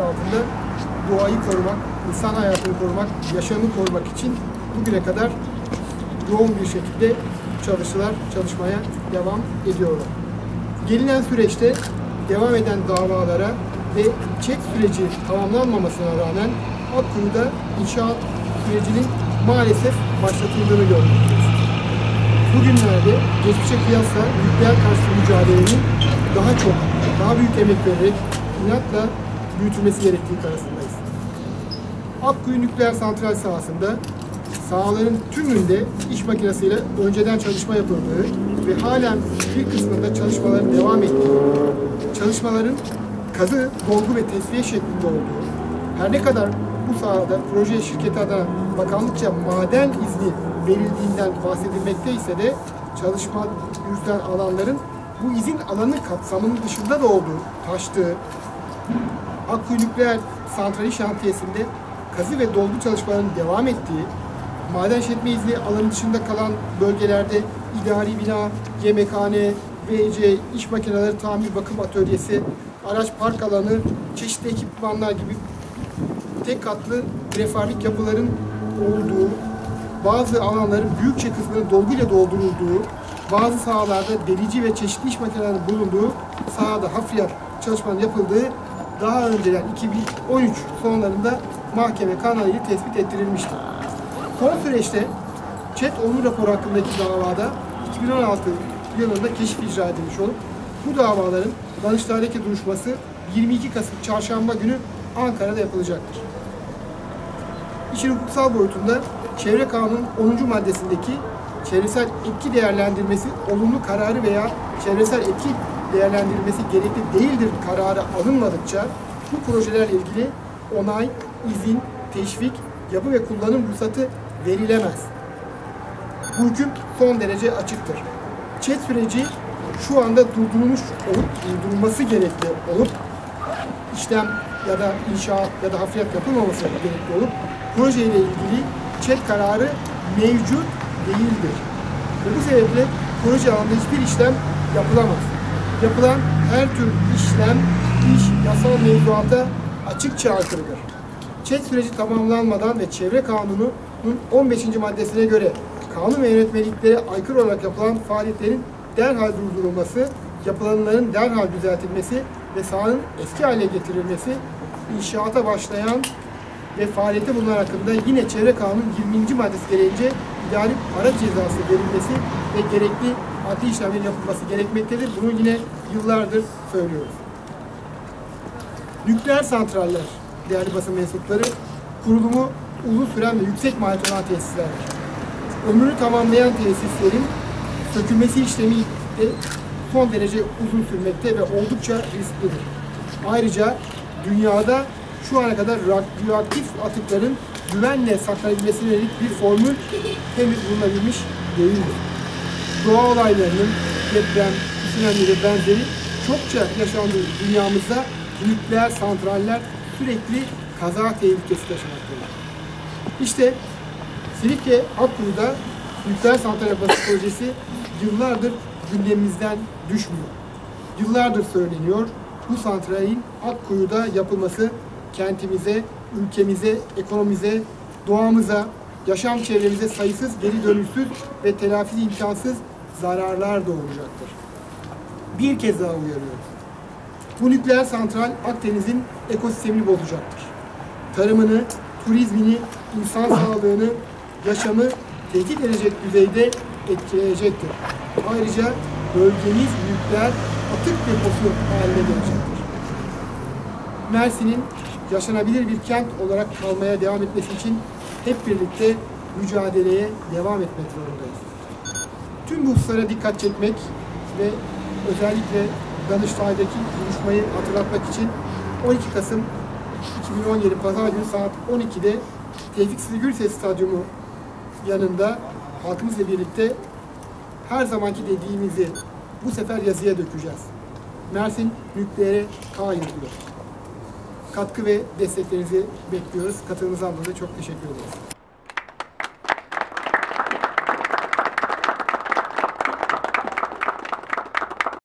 altında doğayı korumak, insan hayatını korumak, yaşamı korumak için bugüne kadar yoğun bir şekilde çalışmaya devam ediyorlar. Gelinen süreçte devam eden davalara ve ÇED süreci tamamlanmamasına rağmen Akkuyu'da inşaat sürecinin maalesef başlatıldığını görmekteyiz. Bugünlerde geçmişe kıyasla nükleer karşı mücadelenin daha büyük emek vererek inatla büyütülmesi gerektiği kararındayız. Akkuyu Nükleer Santral sahasında sahaların tümünde iş makinesiyle önceden çalışma yapıldığı ve halen bir kısmında çalışmaların devam ettiği, çalışmaların kazı, dolgu ve tesviye şeklinde olduğu, her ne kadar bu sahada proje şirketi adına bakanlıkça maden izni verildiğinden bahsedilmekte ise de çalışma yürüten alanların bu izin alanı kapsamının dışında da olduğu, taştığı, Akkuyu Nükleer Santrali şantiyesinde kazı ve dolgu çalışmalarının devam ettiği, maden işletme izni alanı dışında kalan bölgelerde idari bina, yemekhane, WC, iş makineleri tamir bakım atölyesi, araç park alanı, çeşitli ekipmanlar gibi tek katlı prefabrik yapıların olduğu, bazı alanların büyükçe kısmının dolguyla doldurulduğu, bazı sahalarda delici ve çeşitli iş makinelerinin bulunduğu, sahada hafriyat çalışmanın yapıldığı daha önceden 2013 sonlarında mahkeme kanalıyla tespit ettirilmişti. Son süreçte ÇED Onur raporu hakkındaki davada 2016 yılında keşif icra edilmiş olup bu davaların Danıştay'daki duruşması 22 Kasım Çarşamba günü Ankara'da yapılacaktır. İşin hukuksal boyutunda Çevre Kanunu'nun 10. maddesindeki çevresel etki değerlendirmesi olumlu kararı veya çevresel etki değerlendirmesi gerekli değildir kararı alınmadıkça bu projelerle ilgili onay, izin, teşvik, yapı ve kullanım ruhsatı verilemez. Bu hüküm son derece açıktır. ÇED süreci şu anda durdurulması gerekli olup işlem ya da inşaat ya da hafriyat yapılmaması gerekli olup projeyle ilgili ÇED kararı mevcut değildir. Ve bu sebeple proje alanında hiçbir işlem yapılamaz. Yapılan her tür iş yasal mevzuata açıkça aykırıdır. ÇED süreci tamamlanmadan ve Çevre Kanunu'nun 15. maddesine göre kanun ve yönetmeliklere aykırı olarak yapılan faaliyetlerin derhal durdurulması, yapılanların derhal düzeltilmesi ve sahanın eski hale getirilmesi, inşaata başlayan ve faaliyette bulunan hakkında yine Çevre Kanunu'nun 20. maddesi gereğince idari para cezası verilmesi ve gerekli adli işlemlerin yapılması gerekmektedir. Bunu yine yıllardır söylüyoruz. Nükleer santraller, değerli basın mensupları, kurulumu uzun süren ve yüksek maliyet olan tesislerdir. Ömrünü tamamlayan tesislerin sökülmesi işlemi de son derece uzun sürmekte ve oldukça risklidir. Ayrıca dünyada şu ana kadar radyoaktif atıkların güvenle saklanabilmesine yönelik bir formül henüz bulunabilmiş değildir. Doğa olaylarının deprem, tsunami ve benzeri çokça yaşandığı dünyamızda nükleer santraller sürekli kaza tehlikesi taşımaktadır. İşte Silifke Akkuyu'da nükleer santral yapılması projesi yıllardır gündemimizden düşmüyor. Yıllardır söyleniyor, bu santralin Akkuyu'da yapılması kentimize, ülkemize, ekonomimize, doğamıza, yaşam çevremize sayısız, geri dönüşsüz ve telafisi imkansız zararlar doğuracaktır. Bir kez daha uyarıyoruz. Bu nükleer santral Akdeniz'in ekosistemini bozacaktır. Tarımını, turizmini, insan sağlığını, yaşamı tehdit edecek düzeyde etkileyecektir. Ayrıca bölgemiz nükleer atık deposu haline gelecektir. Mersin'in yaşanabilir bir kent olarak kalmaya devam etmesi için hep birlikte mücadeleye devam etmek zorundayız. Tüm bu hususlara dikkat çekmek ve özellikle Danıştay'daki duruşmayı hatırlatmak için 12 Kasım 2017 Pazar günü saat 12'de Tevfik Silgürse Stadyumu yanında halkımızla birlikte her zamanki dediğimizi bu sefer yazıya dökeceğiz. Mersin Nükleer'e hayır diyor. Katkı ve desteklerinizi bekliyoruz. Katılımınızdan dolayı çok teşekkür ederiz.